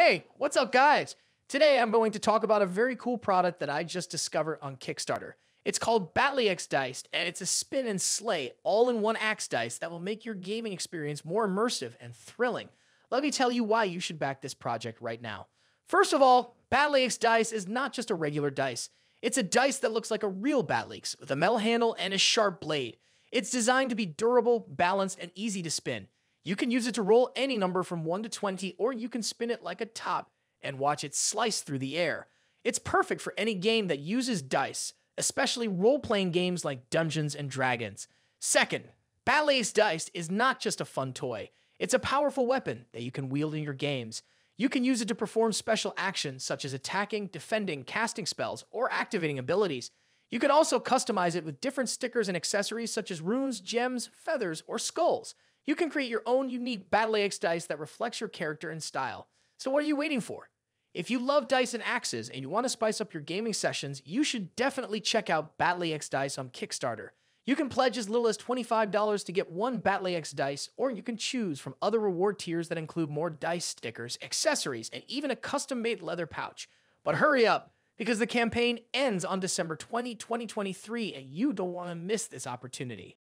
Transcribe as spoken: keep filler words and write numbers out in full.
Hey, what's up guys? Today I'm going to talk about a very cool product that I just discovered on Kickstarter. It's called BattleAxe Dice, and it's a spin and slay all-in-one axe dice that will make your gaming experience more immersive and thrilling. Let me tell you why you should back this project right now. First of all, BattleAxe Dice is not just a regular dice. It's a dice that looks like a real BattleAxe with a metal handle and a sharp blade. It's designed to be durable, balanced, and easy to spin. You can use it to roll any number from one to twenty, or you can spin it like a top and watch it slice through the air. It's perfect for any game that uses dice, especially role-playing games like Dungeons and Dragons. Second, BattleAxe Dice is not just a fun toy. It's a powerful weapon that you can wield in your games. You can use it to perform special actions such as attacking, defending, casting spells, or activating abilities. You can also customize it with different stickers and accessories such as runes, gems, feathers, or skulls. You can create your own unique BattleAxe dice that reflects your character and style. So what are you waiting for? If you love dice and axes and you want to spice up your gaming sessions, you should definitely check out BattleAxe Dice on Kickstarter. You can pledge as little as twenty-five dollars to get one BattleAxe dice, or you can choose from other reward tiers that include more dice stickers, accessories, and even a custom-made leather pouch. But hurry up, because the campaign ends on December twentieth, twenty twenty-three, and you don't want to miss this opportunity.